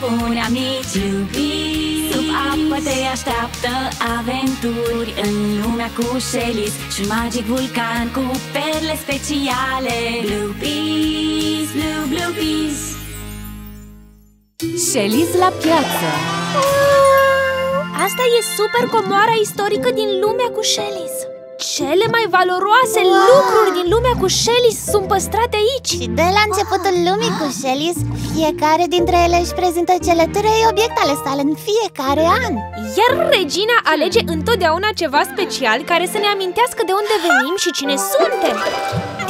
buni amici iubiți. Sub apă te așteaptă aventuri în lumea cu Shellies și un magic vulcan cu perle speciale. Bloopies, Bloopies. Shellies la piață. Asta e super comoara istorică din lumea cu Shellies. Cele mai valoroase lucruri din lumea cu Shellies sunt păstrate aici. Și de la începutul lumii cu Shellies, fiecare dintre ele își prezintă cele trei obiecte ale sale în fiecare an. Iar regina alege întotdeauna ceva special care să ne amintească de unde venim și cine suntem.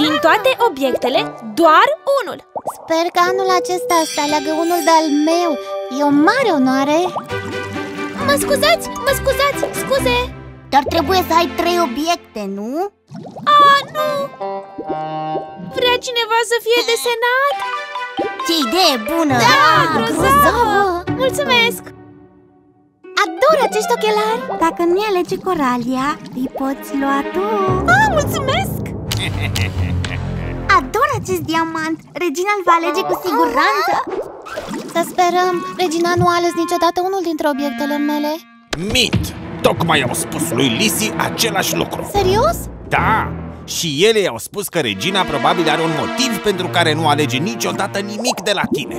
Din toate obiectele, doar unul. Sper că anul acesta să aleagă unul de-al meu. E o mare onoare. Mă scuzați, scuze. Dar trebuie să ai trei obiecte, nu? Nu! Vrea cineva să fie desenat? Ce idee bună! Da, grozavă! Mulțumesc! Ador acești ochelari! Dacă nu-i alege Coralia, îi poți lua tu! Mulțumesc! Ador acest diamant! Regina îl va alege cu siguranță! Să sperăm! Regina nu a ales niciodată unul dintre obiectele mele! Mit! Tocmai i-au spus lui Lisi același lucru. Serios? Da! Și ele i-au spus că regina probabil are un motiv pentru care nu alege niciodată nimic de la tine.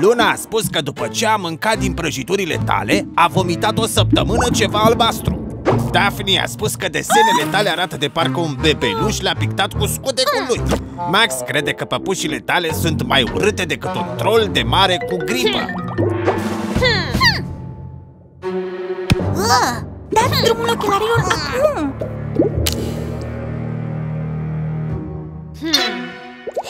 Luna a spus că după ce a mâncat din prăjiturile tale, a vomitat o săptămână ceva albastru. Daphne a spus că desenele tale arată de parcă un bebeluș l-a pictat cu scudecul lui. Max crede că păpușile tale sunt mai urâte decât un troll de mare cu gripă. Dați drumul ochelarilor acum!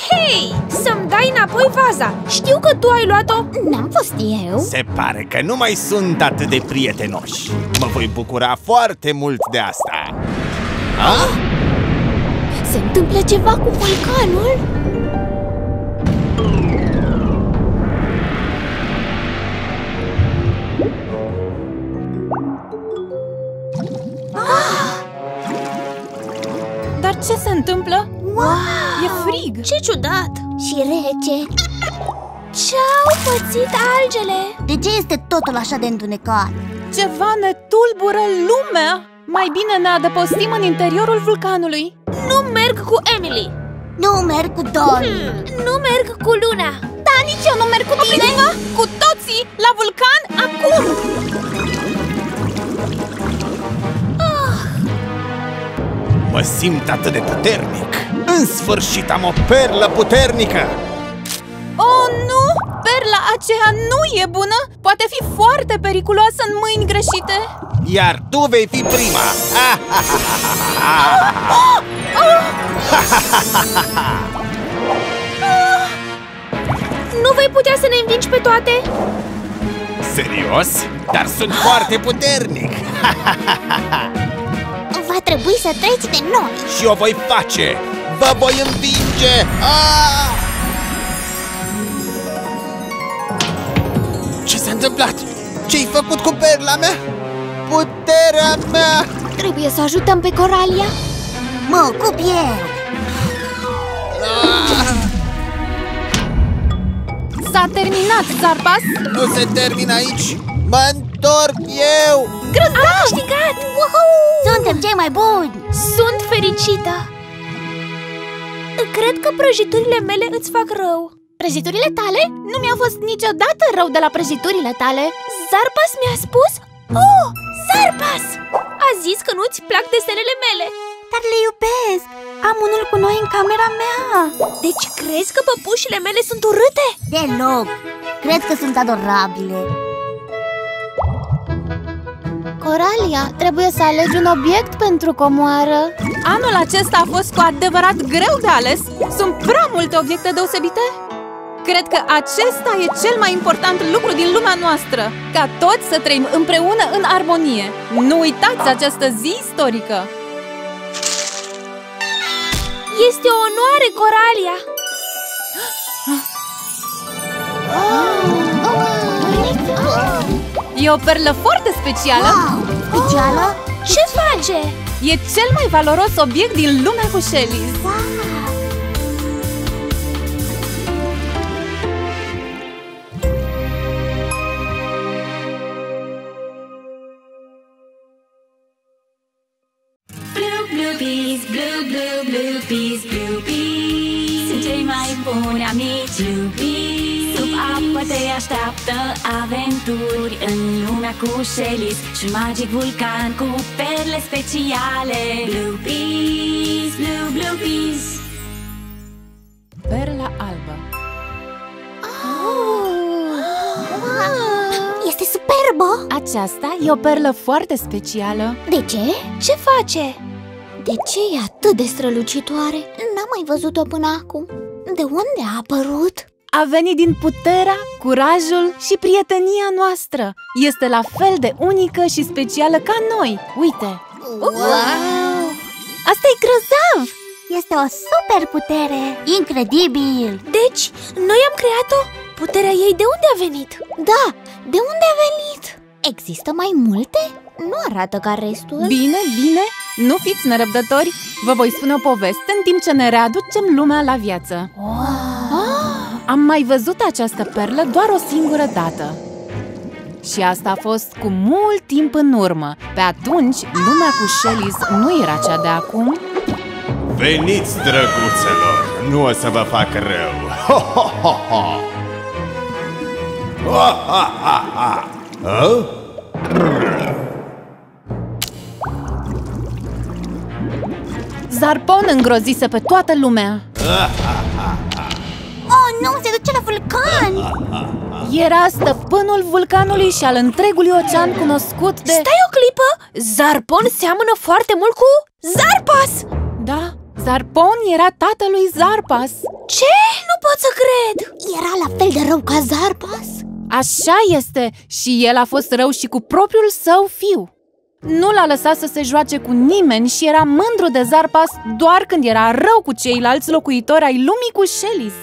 Hei! Să-mi dai înapoi vaza! Știu că tu ai luat-o! N-am fost eu! Se pare că nu mai sunt atât de prietenoși! Mă voi bucura foarte mult de asta! Se întâmplă ceva cu vulcanul? Dar ce se întâmplă? E frig! Ce ciudat! Și rece! Ce-au pățit algele? De ce este totul așa de întunecat? Ceva ne tulbură lumea! Mai bine ne adăpostim în interiorul vulcanului! Nu merg cu Emily! Nu merg cu Dolly! Nu merg cu Luna! Da, nici eu nu merg cu tine! Cu toții! La vulcan, acum! Mă simt atât de puternic! În sfârșit am o perlă puternică! Oh, nu! Perla aceea nu e bună! Poate fi foarte periculoasă în mâini greșite! Iar tu vei fi prima! Nu vei putea să ne învingi pe toate? Serios? Dar sunt foarte puternic! Va trebui să treci de noi. Și o voi face. Vă voi învinge. Ce s-a întâmplat? Ce-ai făcut cu perla mea? Puterea mea. Trebuie să ajutăm pe Coralia. Mă ocup eu. S-a terminat, Zarpas. Nu se termină aici. Mă întorc eu. Grozat! Am câștigat! Suntem cei mai buni! Sunt fericită! Cred că prăjiturile mele îți fac rău. Prăjiturile tale? Nu mi-au fost niciodată rău de la prăjiturile tale. Zarpas mi-a spus? Oh, Zarpas! A zis că nu-ți plac desenele mele. Dar le iubesc! Am unul cu noi în camera mea. Deci crezi că păpușile mele sunt urâte? Deloc! Cred că sunt adorabile. Coralia, trebuie să alegi un obiect pentru comoară. Anul acesta a fost cu adevărat greu de ales. Sunt prea multe obiecte deosebite. Cred că acesta e cel mai important lucru din lumea noastră. Ca toți să trăim împreună în armonie. Nu uitați această zi istorică. Este o onoare, Coralia. E o perlă foarte specială. Specială? Ce face? E cel mai valoros obiect din lumea cu Shellies. Bloopies, sunt cei mai buni amici. Bloopies, sub apă te așteaptă aventuri în lumea cu Shellies și un magic vulcan cu perle speciale. Bloopies, Bloopies. Perla albă. Este superbă! Aceasta e o perlă foarte specială. De ce? Ce face? De ce e atât de strălucitoare? N-am mai văzut-o până acum. De unde a apărut? A venit din puterea, curajul și prietenia noastră. Este la fel de unică și specială ca noi. Uite! Wow! Asta-i grozav! Este o super putere! Incredibil! Deci, noi am creat-o? Puterea ei de unde a venit? Da, de unde a venit? Există mai multe? Nu arată ca restul. Bine, bine, nu fiți nerăbdători. Vă voi spune o poveste în timp ce ne readucem lumea la viață. Wow. Ah, am mai văzut această perlă doar o singură dată. Și asta a fost cu mult timp în urmă. Pe atunci, lumea cu Shellies nu era cea de acum. Veniți, drăguțelor, nu o să vă fac rău. Ho, ho, ho, ho. Ha, ha, ha, ha. Oh? Zarpon îngrozise pe toată lumea. Oh, nu, se duce la vulcan! Era stăpânul vulcanului și al întregului ocean cunoscut de... Stai o clipă! Zarpon seamănă foarte mult cu Zarpas! Da, Zarpon era tatălui Zarpas. Ce? Nu pot să cred! Era la fel de rău ca Zarpas? Așa este, și el a fost rău și cu propriul său fiu. Nu l-a lăsat să se joace cu nimeni și era mândru de Zarpas doar când era rău cu ceilalți locuitori ai lumii cu Shellies.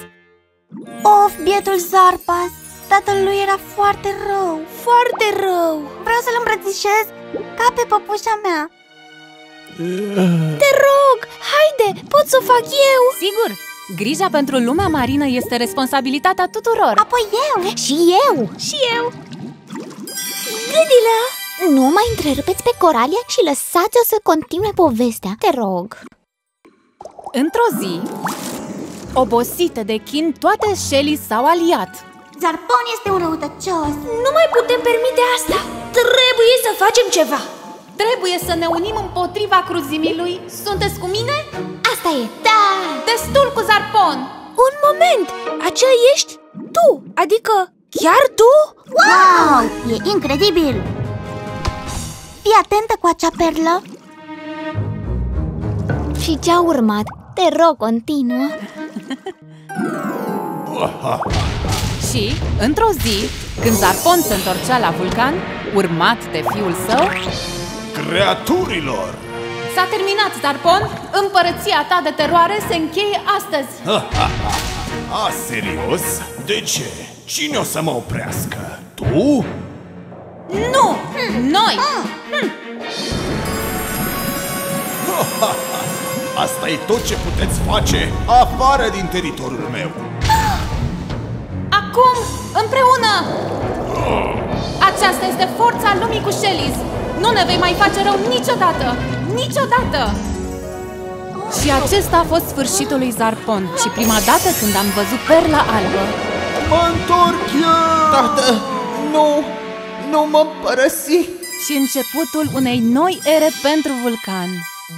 Of, bietul Zarpas! Tatăl lui era foarte rău, foarte rău. Vreau să-l îmbrățișez ca pe păpușa mea. Te rog, haide, pot să o fac eu? Sigur! Grija pentru lumea marină este responsabilitatea tuturor. Apoi eu! Și eu! Și eu! Gâdilă! Nu mai întrerupeți pe Coralia și lăsați-o să continue povestea, te rog. Într-o zi, obosite de chin, toate Shellies s-au aliat. Zarpon este un răutăcios. Nu mai putem permite asta! Trebuie să facem ceva! Trebuie să ne unim împotriva cruzimii lui. Sunteți cu mine? Asta e! Da! Destul cu Zarpon! Un moment! Aceea ești tu! Adică chiar tu? Wow! E incredibil! Fii atentă cu acea perlă! Și ce-a urmat? Te rog, continuă! Și, într-o zi, când Zarpon se întorcea la vulcan, urmat de fiul său... Creaturilor! S-a terminat, Zarpon! Împărăția ta de teroare se încheie astăzi! A, serios? De ce? Cine o să mă oprească? Tu? Nu! Noi! Asta e tot ce puteți face afară din teritoriul meu! Acum, împreună! Aceasta este forța lumii cu Shellies! Nu ne vei mai face rău niciodată! Niciodată! Și acesta a fost sfârșitul lui Zarpon și prima dată când am văzut perla albă. Mă întorc eu! Tată, nu! Nu mă părăsi! Și începutul unei noi ere pentru vulcan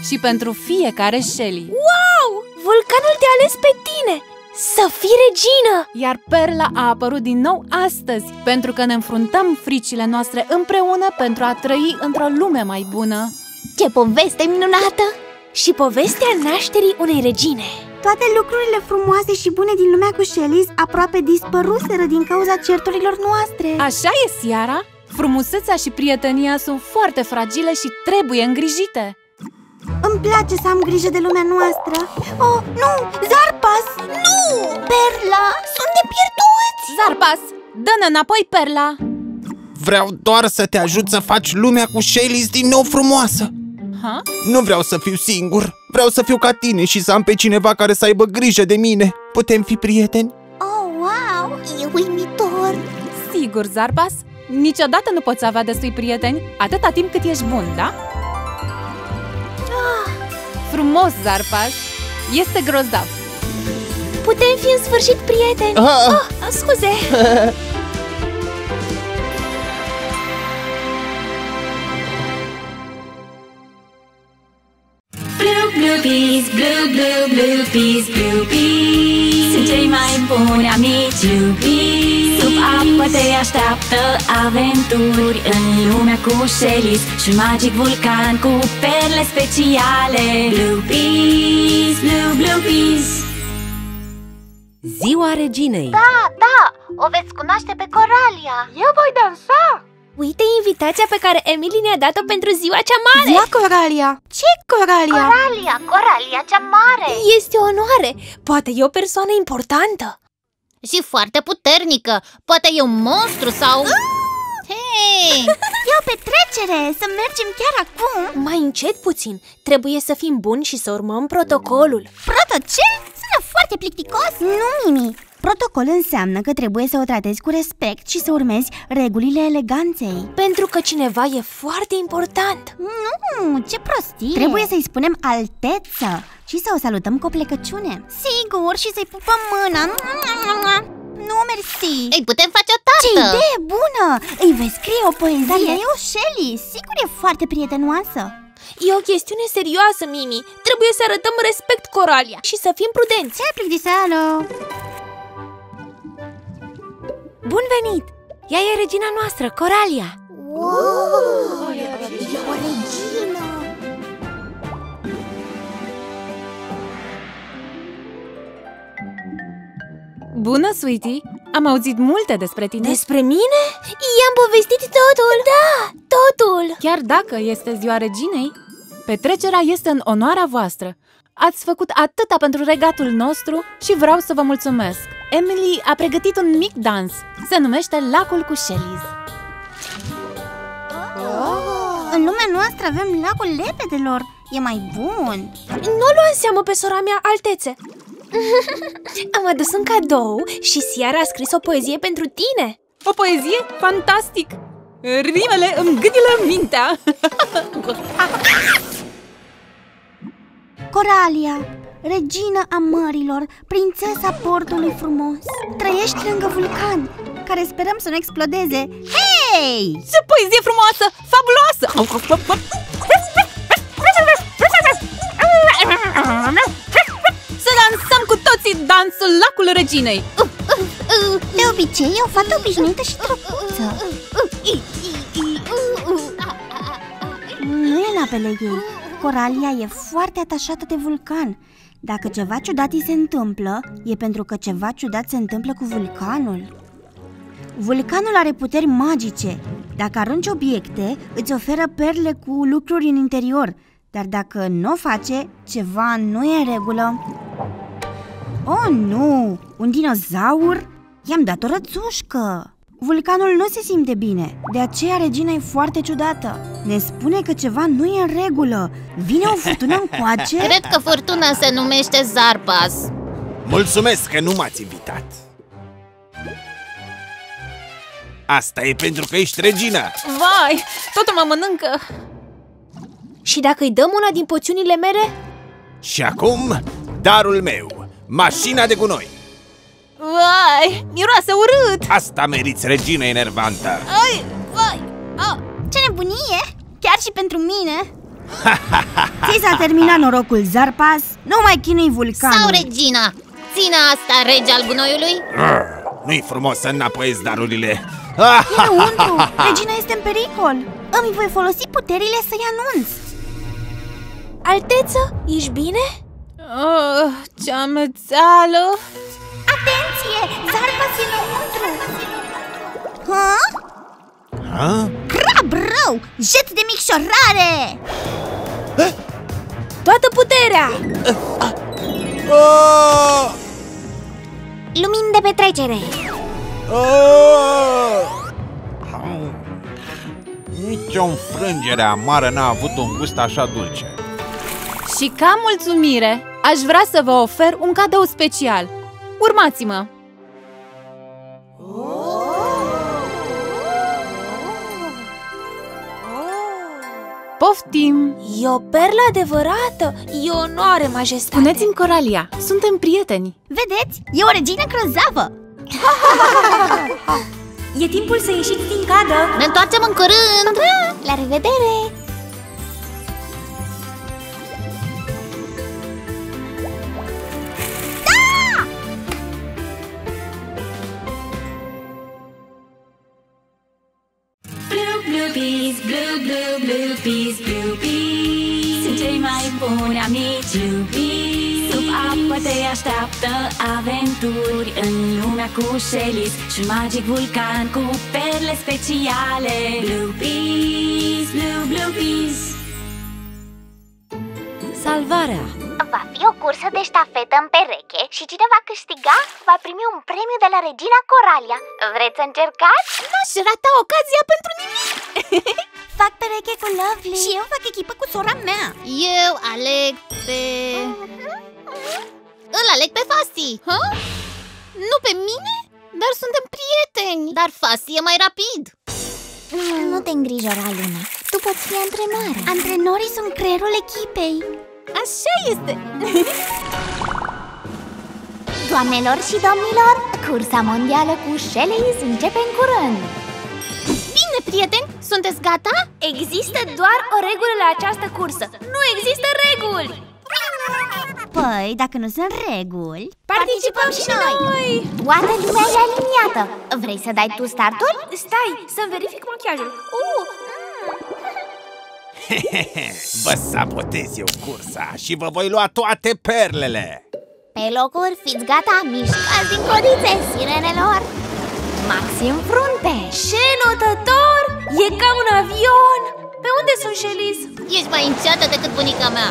și pentru fiecare Shellie. Wow! Vulcanul te-a ales pe tine! Să fii regină! Iar perla a apărut din nou astăzi, pentru că ne înfruntăm fricile noastre împreună pentru a trăi într-o lume mai bună. Ce poveste minunată! Și povestea nașterii unei regine. Toate lucrurile frumoase și bune din lumea cu Shellies aproape dispăruseră din cauza certurilor noastre. Așa e, Sierra! Frumusețea și prietenia sunt foarte fragile și trebuie îngrijite. Îmi place să am grijă de lumea noastră. Oh, nu! Zarpas! Nu! Perla! Sunt de pierduți! Zarpas, dă-ne înapoi perla! Vreau doar să te ajut să faci lumea cu Shellies din nou frumoasă. Ha? Nu vreau să fiu singur. Vreau să fiu ca tine și să am pe cineva care să aibă grijă de mine. Putem fi prieteni? Oh, wow! E uimitor! Sigur, Zarpas, niciodată nu poți avea destui prieteni atâta timp cât ești bun, da? Frumos, Zarpas! Este grozav. Putem fi în sfârșit prieteni. Oh, scuze. Bloopies, bloopies, bloopies, sunt cei mai buni amici iubiți. Sub apă te așteaptă aventuri în lumea cu Shellies și un magic vulcan cu perle speciale. Bloopies, bloopies. Ziua reginei. Da, o veți cunoaște pe Coralia. Eu voi dansa. Uite invitația pe care Emily ne-a dat-o pentru ziua cea mare! Ia, Coralia! Ce Coralia? Coralia cea mare! Este o onoare! Poate e o persoană importantă! Și foarte puternică! Poate e un monstru sau... Hei! E o petrecere! Să mergem chiar acum! Mai încet puțin! Trebuie să fim buni și să urmăm protocolul! Ce? Sună foarte plicticos! Nu, Mimi! Protocol înseamnă că trebuie să o tratezi cu respect și să urmezi regulile eleganței. Pentru că cineva e foarte important. Nu, ce prostie! Trebuie să-i spunem alteță și să o salutăm cu o plecăciune. Sigur, și să-i pupăm mâna. Nu, mersi! Ei, putem face o tartă! Ce idee bună! Îi vei scrie o poezie. E o Shelly, sigur e foarte prietenoasă. E o chestiune serioasă, Mimi. Trebuie să arătăm respect, Coralia, și să fim prudenți. Ce plictiseală! Bun venit! Ea e regina noastră, Coralia! Wow! E o regină! Bună, sweetie! Am auzit multe despre tine. Despre mine? I-am povestit totul! Da, totul! Chiar dacă este ziua reginei, petrecerea este în onoarea voastră. Ați făcut atâta pentru regatul nostru și vreau să vă mulțumesc. Emily a pregătit un mic dans. Se numește Lacul cu Shellies. În lumea noastră avem lacul lepedelor. E mai bun. Nu lua în seamă pe sora mea, altețe. Am adus un cadou și Sierra a scris o poezie pentru tine. O poezie? Fantastic! Rimele îmi gâdilă mintea. Coralia, regina a mărilor, prințesa portului frumos, trăiești lângă vulcan, care sperăm să nu explodeze. Hei! Ce poezie frumoasă! Fabuloasă! Să dansăm cu toții dansul Lacul Reginei! De obicei, e o fată obișnuită și drăguță. Nu e la apele ei. Coralia e foarte atașată de vulcan. Dacă ceva ciudat îi se întâmplă, e pentru că ceva ciudat se întâmplă cu vulcanul. Vulcanul are puteri magice. Dacă arunci obiecte, îți oferă perle cu lucruri în interior. Dar dacă nu o face, ceva nu e în regulă. Oh, nu! Un dinozaur? I-am dat o rățușcă! Vulcanul nu se simte bine, de aceea regina e foarte ciudată. Ne spune că ceva nu e în regulă. Vine o furtună încoace? Cred că furtuna se numește Zarpas. Mulțumesc că nu m-ați invitat. Asta e pentru că ești regina. Vai, totul mă mănâncă. Și dacă îi dăm una din poțiunile mele? Și acum, darul meu, mașina de gunoi. Vai, miroase urât! Asta meriți, regina enervantă! Ai, vai! Oh, ce nebunie! Chiar și pentru mine! Ți s-a terminat norocul, Zarpas? Nu mai chinui vulcanul! Sau regina! Ține asta, rege al gunoiului! Nu-i frumos să înapoiezi darurile! E înăuntru! Regina este în pericol! Îmi voi folosi puterile să-i anunț! Alteță, ești bine? Ce amețeală! Atenție! Zarpas înăuntru! Crab rău! Jet de micșorare! Toată puterea! Lumini de petrecere! Nici o înfrângere amară n-a avut un gust așa dulce. Și ca mulțumire, aș vrea să vă ofer un cadou special. Urmați-mă! Poftim! E o perlă adevărată! E o onoare, majestate! Spuneți-mi, Coralia, suntem prieteni! Vedeți? E o regină grozavă! E timpul să ieșiți din cadă! Ne întoarcem în curând! La revedere! Bloopies, Bloopies, sunt cei mai buni amici iubiți. Sub apă te așteaptă aventuri în lumea cu Shellies și un magic vulcan cu perle speciale. Bloopies, Bloopies. Salvarea va fi o cursă de ștafetă în pereche și cine va câștiga va primi un premiu de la regina Coralia. Vreți să încercați? N-aș rata ocazia pentru nimic! Fac pereche cu Lovely. Și eu fac echipă cu sora mea. Eu aleg pe... Îl aleg pe Fastie. Nu pe mine? Dar suntem prieteni. Dar Fastie e mai rapid. Nu te îngrijora, Luna. Tu poți fi antrenare. Antrenorii sunt creierul echipei. Așa este. Doamnelor și domnilor, cursa mondială cu Shellies începe în curând. Bine, prieteni, sunteți gata? Există doar o regulă la această cursă. Nu există reguli! Păi, dacă nu sunt reguli, participăm și noi! Toată lumea e aliniată. Vrei să dai tu startul? Stai, să-mi verific machiajul. Vă sabotez eu cursa și vă voi lua toate perlele. Pe locuri, fiți gata, mișcați din codițe, sirenelor. Maxim frunte. Ce notător! E ca un avion! Pe unde sunt, Shellies? Ești mai înceată decât bunica mea.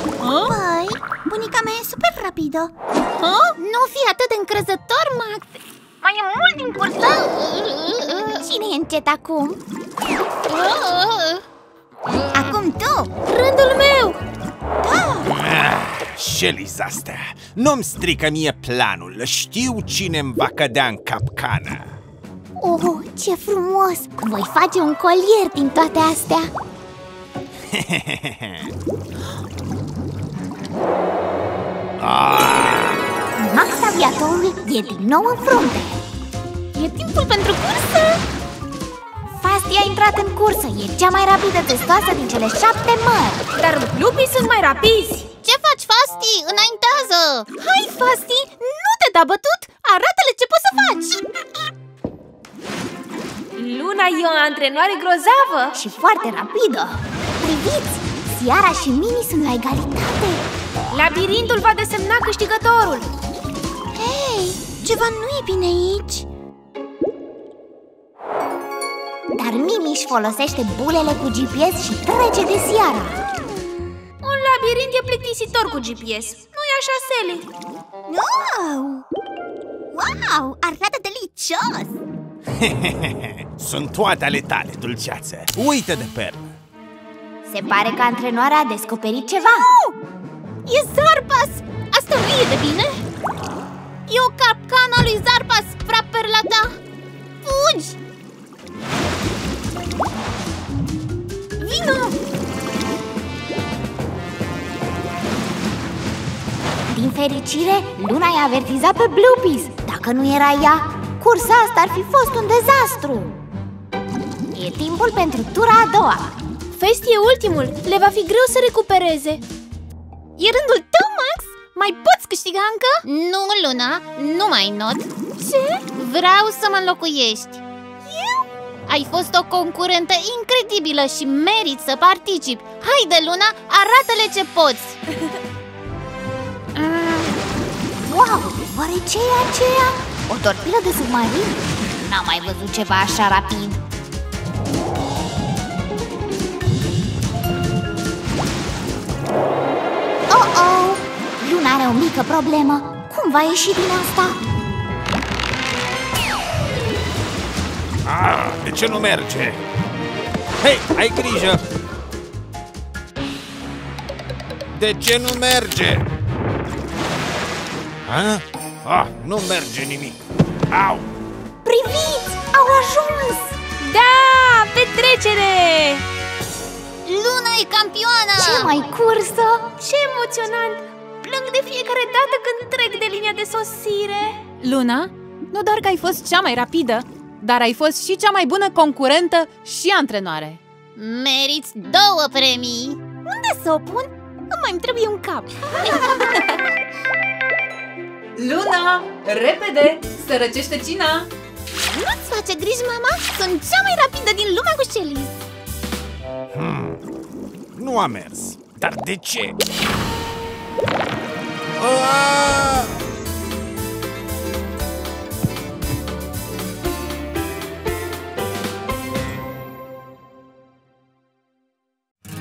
Păi, bunica mea e super rapidă. Nu fi atât de încrezător, Max. Mai e mult din cursă. Cine e încet acum? Acum tu! Rândul meu! Da! Shellies astea, nu-mi strică mie planul. Știu cine-mi va cădea în capcană. Oh, ce frumos! Voi face un colier din toate astea. Max aviatorul e din nou în frunte. E timpul pentru cursă! Fastie a intrat în cursă, e cea mai rapidă testoasă din cele 7 mări. Dar Bloopies sunt mai rapizi. Ce faci, Fastie? Înaintează! Hai, Fastie, nu te da bătut! Arată-le ce poți să faci! Luna e o antrenoare grozavă și foarte rapidă. Priviți! Sierra și Mimi sunt la egalitate. Labirintul va desemna câștigătorul. Hei, ceva nu e bine aici. Dar Mimi își folosește bulele cu GPS și trece de Sierra. Un labirint e plictisitor cu GPS. Nu-i așa, Sally? Wow! Wow! Arată delicios! Sunt toate ale tale, dulceață. Uită de perlă. Se pare că antrenoarea a descoperit ceva. E Zarpas! Asta nu e de bine? E o capcană a lui Zarpas. Vrea perla ta. Fugi! Vino! Din fericire, Luna i-a avertizat pe Bloopies. Dacă nu era ea, cursa asta ar fi fost un dezastru. E timpul pentru tura a doua. Fastie e ultimul, le va fi greu să recupereze. E rândul tău, Max? Mai poți câștiga încă? Nu, Luna, nu mai not. Ce? Vreau să mă înlocuiești. Ai fost o concurentă incredibilă și meriți să participi. Haide, Luna, arată-le ce poți. Wow, oare ce e aceea? O torpilă de submarin? N-am mai văzut ceva așa rapid. Oh-oh, Luna are o mică problemă. Cum va ieși din asta? De ce nu merge? Hei, ai grijă! De ce nu merge? Nu merge nimic. Au! Priviți! Au ajuns! Da! Petrecere! Luna e campioana! Ce mai cursă! Ce emoționant! Plâng de fiecare dată când trec de linia de sosire! Luna, nu doar că ai fost cea mai rapidă, dar ai fost și cea mai bună concurentă și antrenoare! Meriți 2 premii! Unde să o pun? Nu mai îmi trebuie un cap! Luna, repede! Să răcește cina! Nu-ți face griji, mama! Sunt cea mai rapidă din lumea cu Shellies! Nu a mers! Dar de ce? Aaaa!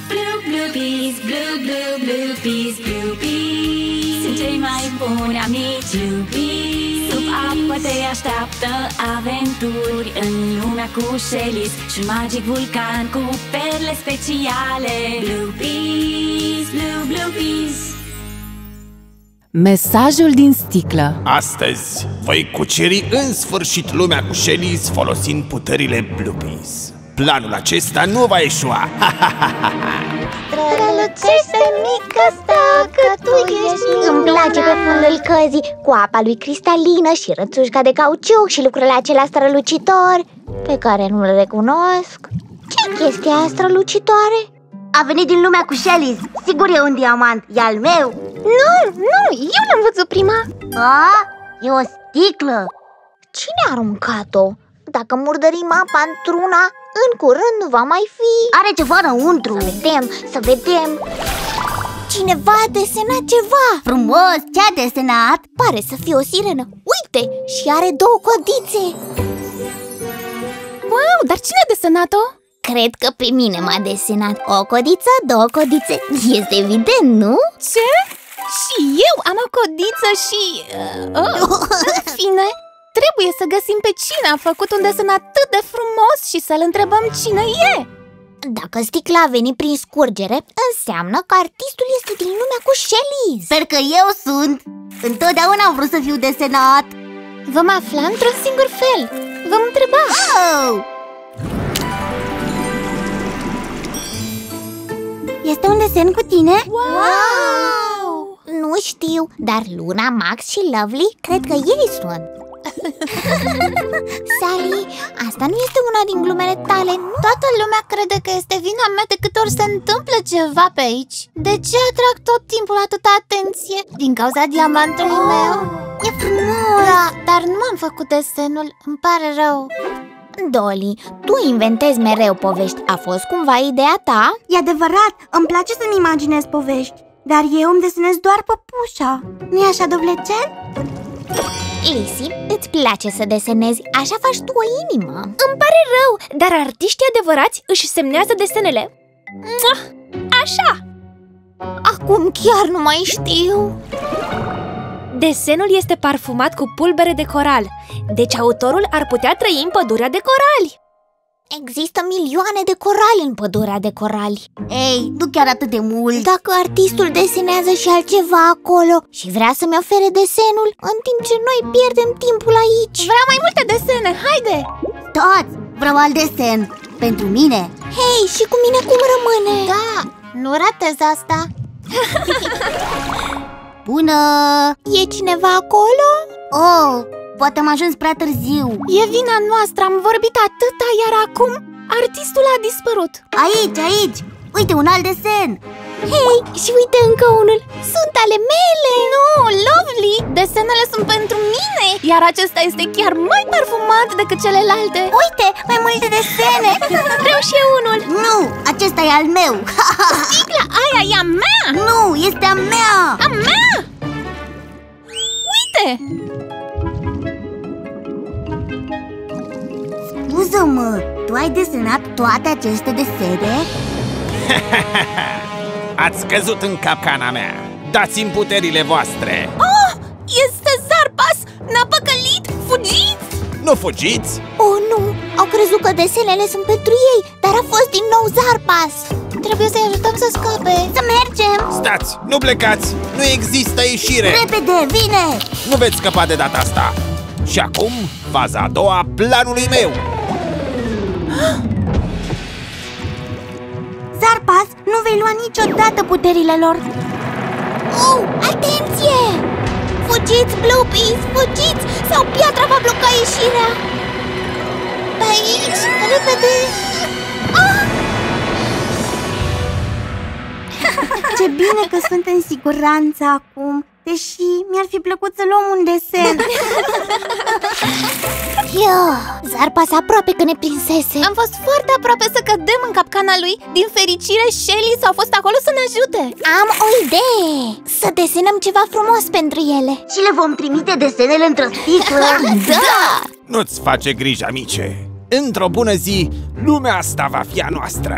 Blue, Bloopies, blue, blue, Bloopies, Bloopies, sunt cei mai buni amici, iubiți! Apă te așteaptă aventuri în lumea cu Shellies și un magic vulcan cu perle speciale. Bloopies, blue, Bloopies. Mesajul din sticlă. Astăzi voi cuceri în sfârșit lumea cu Shellies folosind puterile Bloopies. Planul acesta nu va ieșua. Strălucește, mică stea, că tu ești minunat. Îmi place pe fundul căzii, cu apa lui cristalină și rățușca de cauciuc și lucrurile acelea strălucitor pe care nu le recunosc. Ce chestia aia strălucitoare? A venit din lumea cu Shellies, sigur e un diamant, e al meu. Nu, eu l-am văzut prima. A, e o sticlă. Cine a aruncat-o? Dacă murdărim apa într-una, în curând nu va mai fi. Are ceva înăuntru. Să vedem, să vedem. Cineva a desenat ceva. Frumos, ce a desenat? Pare să fie o sirenă. Uite, și are 2 codițe. Wow, dar cine a desenat-o? Cred că pe mine m-a desenat. 1 codiță, 2 codițe. Este evident, nu? Ce? Și eu am o codiță și... În fine... Trebuie să găsim pe cine a făcut un desen atât de frumos și să-l întrebăm cine e. Dacă sticla a venit prin scurgere, înseamnă că artistul este din lumea cu Shellies. Sper că eu sunt. Întotdeauna am vrut să fiu desenat. Vom afla într-un singur fel. Vom întreba. Oh! Este un desen cu tine? Wow! Nu știu, dar Luna, Max și Lovely cred că ei sunt. Sally, asta nu este una din glumele tale. Toată lumea crede că este vina mea de câte ori se întâmplă ceva pe aici. De ce atrag tot timpul atâta atenție? Din cauza diamantului meu. E frumos! Da, dar nu am făcut desenul, îmi pare rău. Dolly, tu inventezi mereu povești. A fost cumva ideea ta? E adevărat, îmi place să-mi imaginez povești. Dar eu îmi desenez doar păpușa. Nu-i așa, dovlecel? Elsie, îți place să desenezi, așa faci tu o inimă. Îmi pare rău, dar artiștii adevărați își semnează desenele. Așa! Acum chiar nu mai știu. Desenul este parfumat cu pulbere de coral, deci autorul ar putea trăi în pădurea de corali. Există milioane de corali în pădurea de corali. Ei, nu chiar atât de mult. Dacă artistul desenează și altceva acolo și vrea să-mi ofere desenul, în timp ce noi pierdem timpul aici. Vreau mai multe desene, haide! Toți, vreau alt desen, pentru mine. Hei, și cu mine cum rămâne? Da, nu ratez asta. Bună! E cineva acolo? Oh! Poate am ajuns prea târziu. E vina noastră, am vorbit atâta, iar acum artistul a dispărut. Aici, uite un alt desen. Hei, și uite încă unul. Sunt ale mele. Nu, Lovely, desenele sunt pentru mine. Iar acesta este chiar mai parfumat decât celelalte. Uite, mai multe desene. Vreau și eu unul. Nu, acesta e al meu. Sticla aia e a mea. Nu, este a mea. A mea? Uite! Scuză-mă, tu ai desenat toate aceste desene? Ați căzut în capcana mea! Dați-mi puterile voastre! Oh, este Zarpas! Ne-a păcălit! Fugiți! Nu fugiți! Oh, nu! Au crezut că desenele sunt pentru ei, dar a fost din nou Zarpas! Trebuie să-i ajutăm să scape! Să mergem! Stați! Nu plecați! Nu există ieșire! Repede, vine! Nu veți scăpa de data asta! Și acum, faza a doua a planului meu. Zarpas, nu vei lua niciodată puterile lor. Oh, atenție! Fugiți, Bloopies, fugiți! Sau piatra va bloca ieșirea. Pe aici, repede! Ah! Ce bine că sunt în siguranță acum, deși mi-ar fi plăcut să luăm un desen. Zarpas aproape că ne prinsese. Am fost foarte aproape să cădem în capcana lui. Din fericire, Shellies au fost acolo să ne ajute. Am o idee! Să desenăm ceva frumos pentru ele. Și le vom trimite desenele într-o sticlă. Da! Nu-ți face griji, amice. Într-o bună zi, lumea asta va fi a noastră.